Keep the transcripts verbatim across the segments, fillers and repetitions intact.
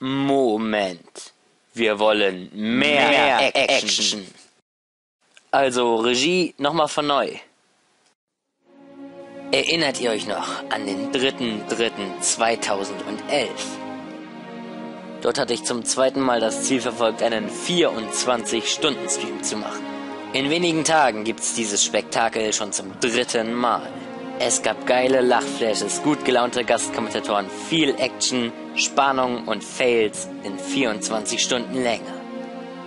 Moment. Wir wollen mehr, mehr Action. Action. Also Regie nochmal von neu. Erinnert ihr euch noch an den dritten dritten zweitausendelf? Dort hatte ich zum zweiten Mal das Ziel verfolgt, einen vierundzwanzig-Stunden-Stream zu machen. In wenigen Tagen gibt's dieses Spektakel schon zum dritten Mal. Es gab geile Lachflashes, gut gelaunte Gastkommentatoren, viel Action, Spannung und Fails in vierundzwanzig Stunden länger.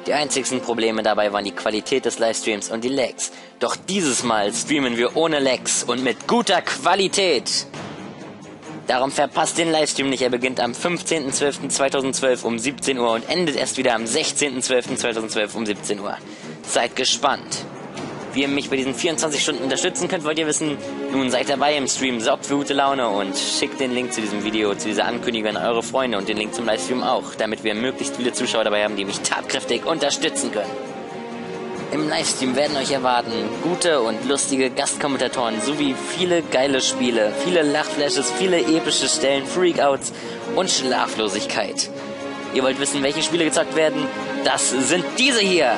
Die einzigsten Probleme dabei waren die Qualität des Livestreams und die Lags. Doch dieses Mal streamen wir ohne Lags und mit guter Qualität. Darum verpasst den Livestream nicht, er beginnt am fünfzehnten zwölften zweitausendzwölf um siebzehn Uhr und endet erst wieder am sechzehnten zwölften zweitausendzwelf um siebzehn Uhr. Seid gespannt. Wie ihr mich bei diesen vierundzwanzig Stunden unterstützen könnt, wollt ihr wissen? Nun seid dabei im Stream, sorgt für gute Laune und schickt den Link zu diesem Video, zu dieser Ankündigung an eure Freunde und den Link zum Livestream auch, damit wir möglichst viele Zuschauer dabei haben, die mich tatkräftig unterstützen können. Im Livestream werden euch erwarten gute und lustige Gastkommentatoren sowie viele geile Spiele, viele Lachflashes, viele epische Stellen, Freakouts und Schlaflosigkeit. Ihr wollt wissen, welche Spiele gezockt werden? Das sind diese hier!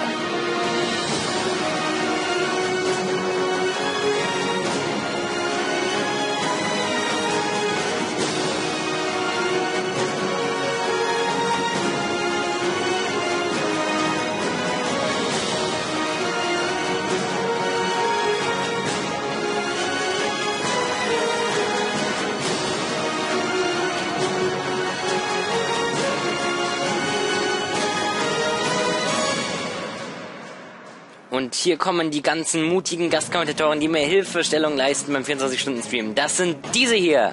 Und hier kommen die ganzen mutigen Gastkommentatoren, die mir Hilfestellung leisten beim vierundzwanzig-Stunden-Stream. Das sind diese hier.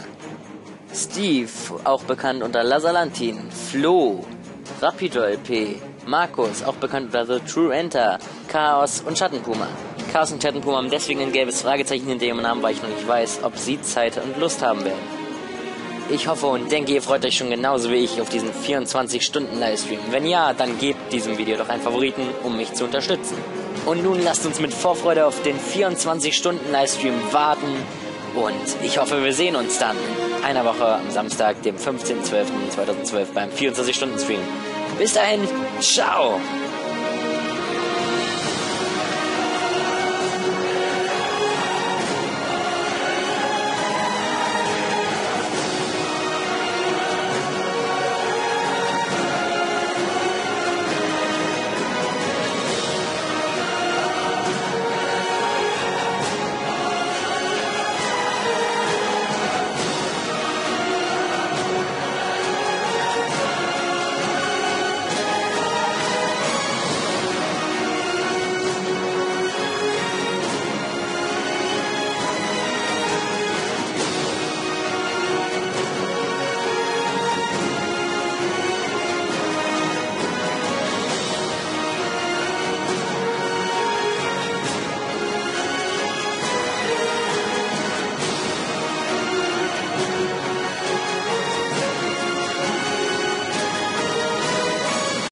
Steve, auch bekannt unter Lazalantin, Flo, Rapido L P, Markus, auch bekannt unter The True Enter, Chaos und Schattenpuma. Chaos und Schattenpuma haben deswegen ein gelbes Fragezeichen hinter ihrem Namen, weil ich noch nicht weiß, ob sie Zeit und Lust haben werden. Ich hoffe und denke, ihr freut euch schon genauso wie ich auf diesen vierundzwanzig-Stunden-Livestream. Wenn ja, dann gebt diesem Video doch einen Favoriten, um mich zu unterstützen. Und nun lasst uns mit Vorfreude auf den vierundzwanzig-Stunden-Livestream warten. Und ich hoffe, wir sehen uns dann in einer Woche am Samstag, dem fünfzehnten zwölften zweitausendzwölf beim vierundzwanzig-Stunden-Stream. Bis dahin, ciao!